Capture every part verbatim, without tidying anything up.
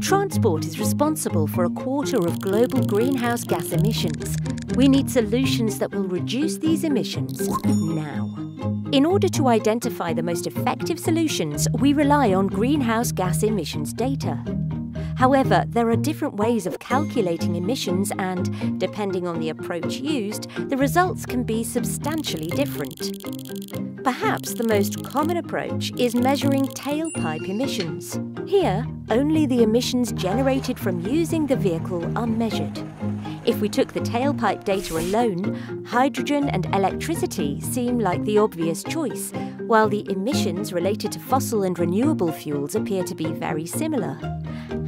Transport is responsible for a quarter of global greenhouse gas emissions. We need solutions that will reduce these emissions now. In order to identify the most effective solutions, we rely on greenhouse gas emissions data. However, there are different ways of calculating emissions and, depending on the approach used, the results can be substantially different. Perhaps the most common approach is measuring tailpipe emissions. Here, only the emissions generated from using the vehicle are measured. If we took the tailpipe data alone, hydrogen and electricity seem like the obvious choice, while the emissions related to fossil and renewable fuels appear to be very similar.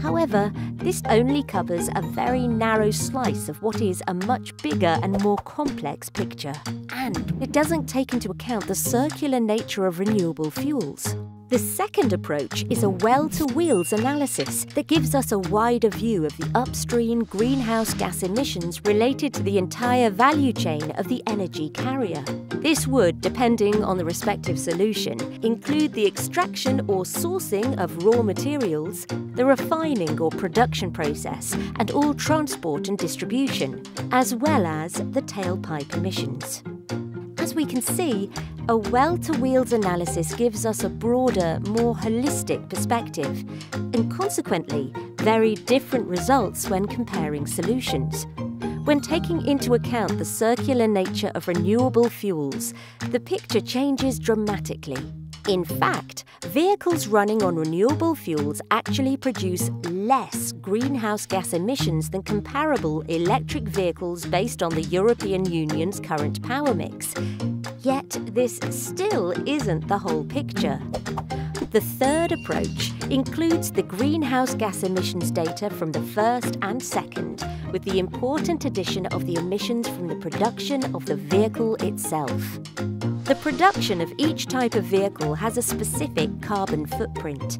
However, this only covers a very narrow slice of what is a much bigger and more complex picture. And it doesn't take into account the circular nature of renewable fuels. The second approach is a well-to-wheels analysis that gives us a wider view of the upstream greenhouse gas emissions related to the entire value chain of the energy carrier. This would, depending on the respective solution, include the extraction or sourcing of raw materials, the refining or production process, and all transport and distribution, as well as the tailpipe emissions. As we can see, a well-to-wheels analysis gives us a broader, more holistic perspective, and consequently, very different results when comparing solutions. When taking into account the circular nature of renewable fuels, the picture changes dramatically. In fact, vehicles running on renewable fuels actually produce less greenhouse gas emissions than comparable electric vehicles based on the European Union's current power mix. Yet, this still isn't the whole picture. The third approach includes the greenhouse gas emissions data from the first and second, with the important addition of the emissions from the production of the vehicle itself. The production of each type of vehicle has a specific carbon footprint.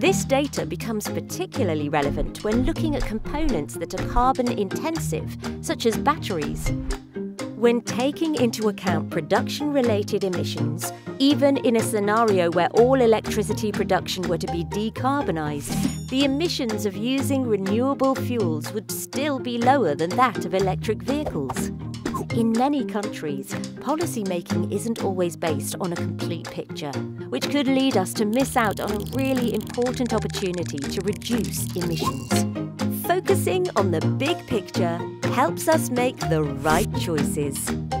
This data becomes particularly relevant when looking at components that are carbon-intensive, such as batteries. When taking into account production-related emissions, even in a scenario where all electricity production were to be decarbonised, the emissions of using renewable fuels would still be lower than that of electric vehicles. In many countries, policy making isn't always based on a complete picture, which could lead us to miss out on a really important opportunity to reduce emissions. Focusing on the big picture helps us make the right choices.